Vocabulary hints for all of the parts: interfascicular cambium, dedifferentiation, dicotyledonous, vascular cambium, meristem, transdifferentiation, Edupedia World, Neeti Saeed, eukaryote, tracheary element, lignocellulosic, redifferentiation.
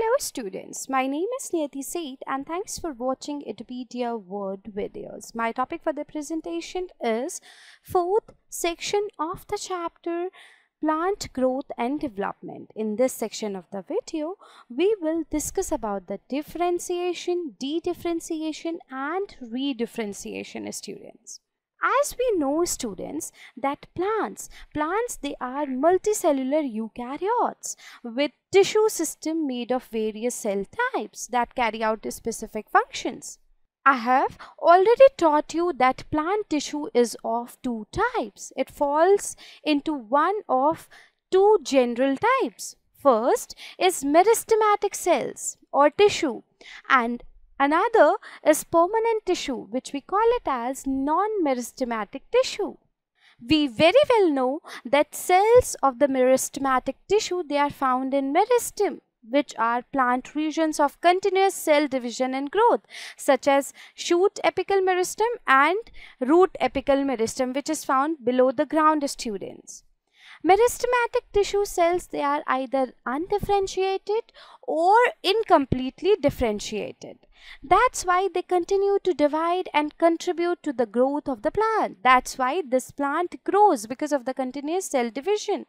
Hello students, my name is Neeti Saeed and thanks for watching Edupedia World videos. My topic for the presentation is 4th section of the chapter Plant Growth and Development. In this section of the video, we will discuss about the differentiation, dedifferentiation and redifferentiation students. As we know students that plants they are multicellular eukaryotes with tissue system made of various cell types that carry out specific functions. I have already taught you that plant tissue is of two types. It falls into one of two general types. First is meristematic cells or tissue, and another is permanent tissue, which we call it as non-meristematic tissue. We very well know that cells of the meristematic tissue, they are found in meristem, which are plant regions of continuous cell division and growth, such as shoot apical meristem and root apical meristem, which is found below the ground students. Meristematic tissue cells, they are either undifferentiated or incompletely differentiated. That's why they continue to divide and contribute to the growth of the plant. That's why this plant grows, because of the continuous cell division,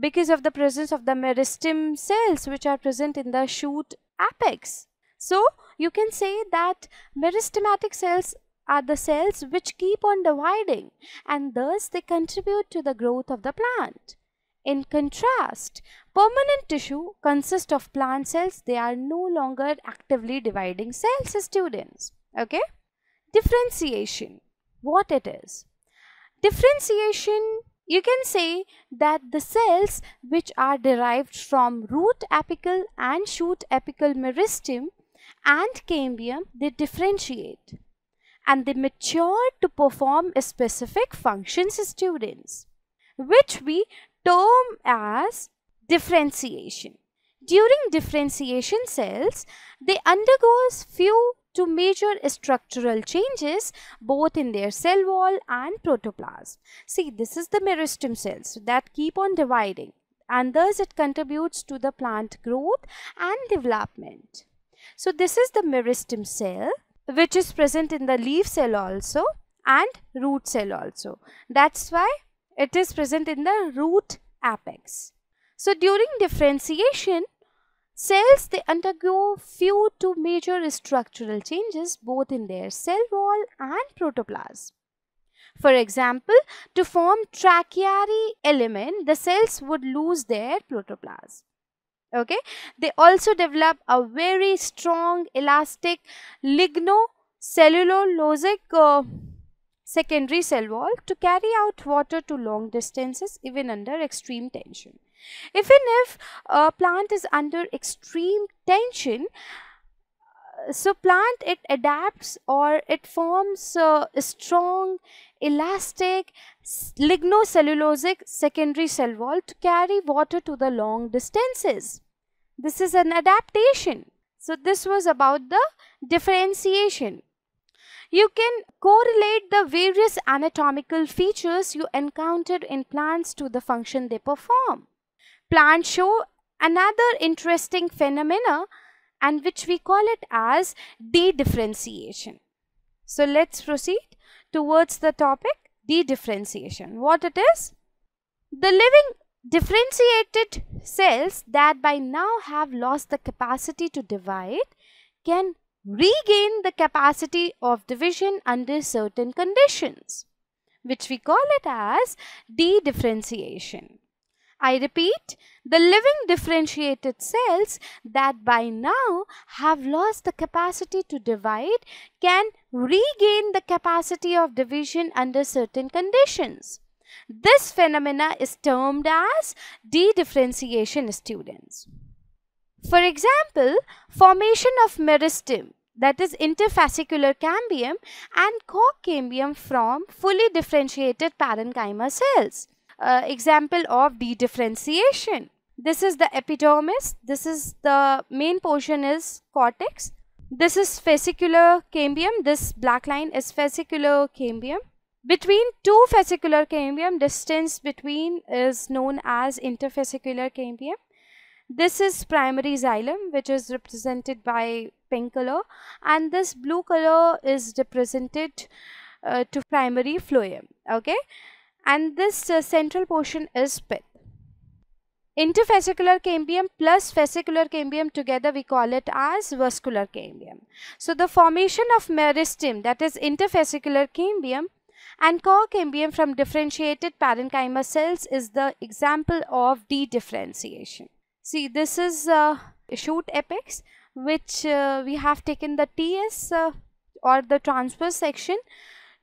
because of the presence of the meristem cells which are present in the shoot apex. So you can say that meristematic cells are the cells which keep on dividing, and thus they contribute to the growth of the plant. In contrast, permanent tissue consists of plant cells. They are no longer actively dividing cells students. Okay. Differentiation, what it is? Differentiation, you can say that the cells which are derived from root apical and shoot apical meristem and cambium, they differentiate and they mature to perform specific functions students, which we term as differentiation. During differentiation, cells, they undergo few to major structural changes both in their cell wall and protoplasm. See, this is the meristem cells that keep on dividing, and thus it contributes to the plant growth and development. So this is the meristem cell, which is present in the leaf cell also and root cell also. That's why it is present in the root apex. So during differentiation, cells, they undergo few to major structural changes both in their cell wall and protoplasm. For example, to form tracheary element, the cells would lose their protoplasm. Okay, they also develop a very strong elastic lignocellulosic secondary cell wall to carry out water to long distances even under extreme tension. Even if a plant is under extreme tension, so plant it adapts or it forms a strong elastic lignocellulosic secondary cell wall to carry water to the long distances. This is an adaptation. So this was about the differentiation. You can correlate the various anatomical features you encountered in plants to the function they perform. Plants show another interesting phenomena, and which we call it as dedifferentiation. So let's proceed towards the topic dedifferentiation. What it is? The living differentiated cells that by now have lost the capacity to divide can regain the capacity of division under certain conditions, which we call it as dedifferentiation. I repeat, the living differentiated cells that by now have lost the capacity to divide can regain the capacity of division under certain conditions. This phenomena is termed as dedifferentiation students. For example, formation of meristem, that is interfascicular cambium and co-cambium from fully differentiated parenchyma cells. Example of dedifferentiation. This is the epidermis. This is the main portion is cortex. This is fascicular cambium. This black line is fascicular cambium. Between two fascicular cambium, distance between is known as interfascicular cambium. This is primary xylem, which is represented by pink color, and this blue color is represented to primary phloem. Okay, and this central portion is pith. Interfascicular cambium plus fascicular cambium together we call it as vascular cambium. So the formation of meristem, that is interfascicular cambium, and co-cambium from differentiated parenchyma cells is the example of dedifferentiation. See, this is shoot apex, which we have taken the TS or the transverse section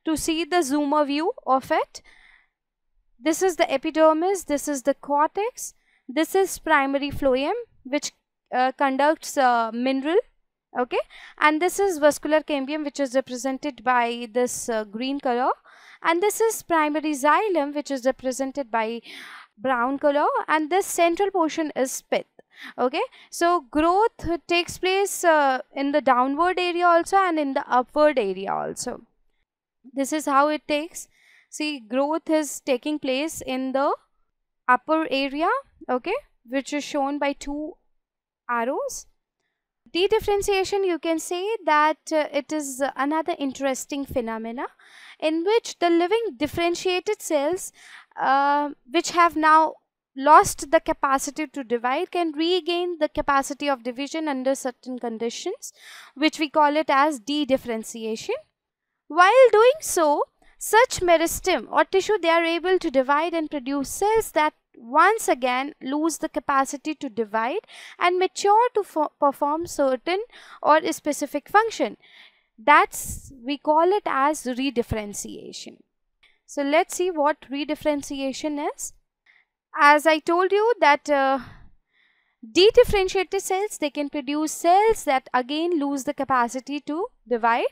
to see the zoomer view of it. This is the epidermis, this is the cortex. This is primary phloem, which conducts mineral, okay, and this is vascular cambium, which is represented by this green color, and this is primary xylem, which is represented by brown color, and this central portion is pith. Okay, so growth takes place in the downward area also and in the upward area also. This is how it takes. See, growth is taking place in the upper area, okay, which is shown by two arrows. Dedifferentiation, you can say that it is another interesting phenomena in which the living differentiated cells which have now lost the capacity to divide can regain the capacity of division under certain conditions, which we call it as dedifferentiation. While doing so, such meristem or tissue, they are able to divide and produce cells that once again lose the capacity to divide and mature to perform certain or specific function. That's, we call it as redifferentiation. So let's see what redifferentiation is. As I told you that dedifferentiated cells, they can produce cells that again lose the capacity to divide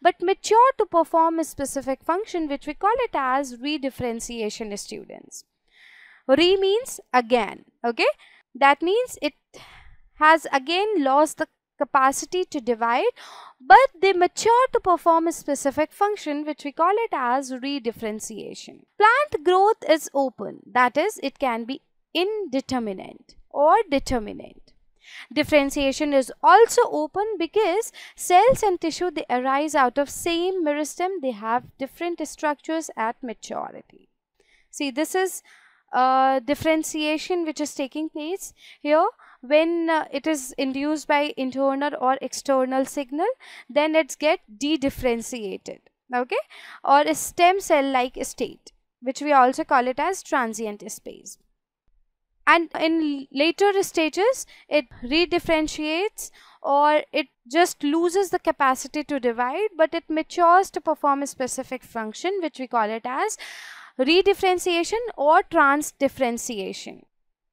but mature to perform a specific function, which we call it as redifferentiation, students. Re means again, okay, that means it has again lost the capacity to divide, but they mature to perform a specific function, which we call it as redifferentiation. Plant growth is open, that is, it can be indeterminate or determinate. Differentiation is also open because cells and tissue, they arise out of same meristem, they have different structures at maturity. See, this is differentiation which is taking place here. When it is induced by internal or external signal, then it gets dedifferentiated, okay, or a stem cell like state, which we also call it as transient space. And in later stages, it redifferentiates or it just loses the capacity to divide, but it matures to perform a specific function, which we call it as redifferentiation or transdifferentiation.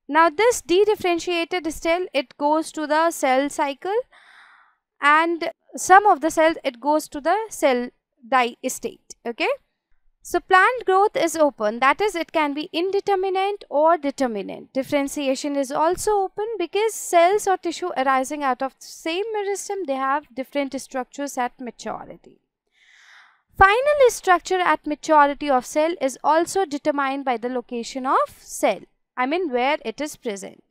Now this dedifferentiated cell, it goes to the cell cycle, and some of the cells, it goes to the cell die state. Okay, so plant growth is open, that is, it can be indeterminate or determinate. Differentiation is also open because cells or tissue arising out of same meristem, they have different structures at maturity. Final structure at maturity of cell is also determined by the location of cell, I mean where it is present.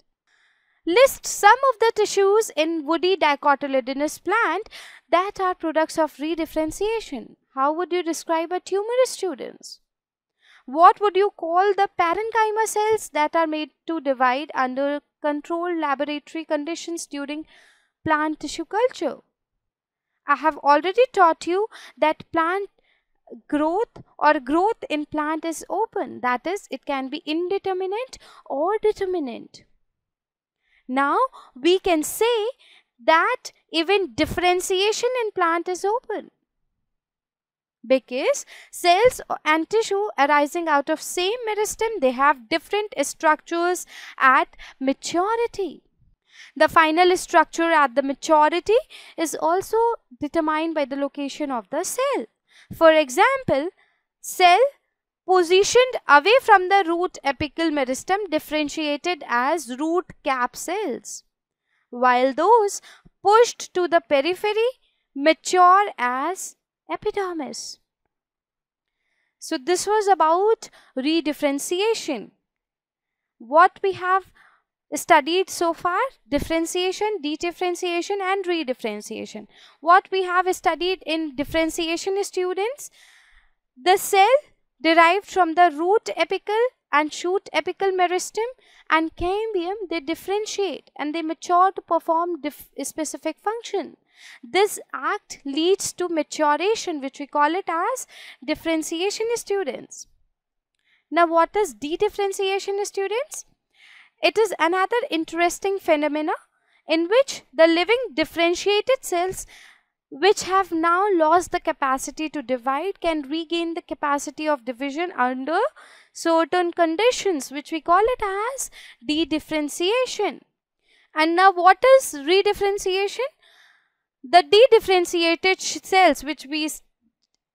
List some of the tissues in woody dicotyledonous plant that are products of redifferentiation. How would you describe a tumor, students? What would you call the parenchyma cells that are made to divide under controlled laboratory conditions during plant tissue culture? I have already taught you that plant growth or growth in plant is open, that is, it can be indeterminate or determinate. Now we can say that even differentiation in plant is open because cells and tissue arising out of same meristem, they have different structures at maturity. The final structure at the maturity is also determined by the location of the cell. For example, cell positioned away from the root apical meristem differentiated as root cap cells, while those pushed to the periphery mature as epidermis. So this was about redifferentiation. What we have studied so far? Differentiation, dedifferentiation and redifferentiation. What we have studied in differentiation, students, the cell derived from the root apical and shoot apical meristem and cambium, they differentiate and they mature to perform specific function. This act leads to maturation, which we call it as differentiation, students. Now what is dedifferentiation, students? It is another interesting phenomena in which the living differentiated cells which have now lost the capacity to divide can regain the capacity of division under certain conditions, which we call it as dedifferentiation. And now what is redifferentiation? The dedifferentiated cells which we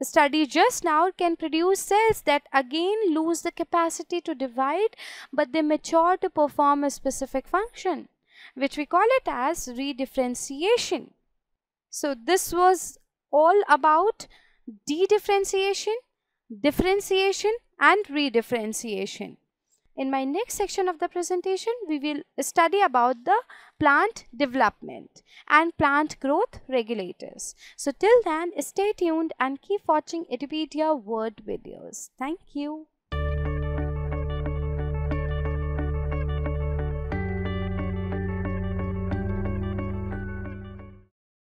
studied just now can produce cells that again lose the capacity to divide, but they mature to perform a specific function, which we call it as redifferentiation. So this was all about dedifferentiation, differentiation and redifferentiation. In my next section of the presentation, we will study about the plant development and plant growth regulators. So till then, stay tuned and keep watching Edupedia World videos. Thank you.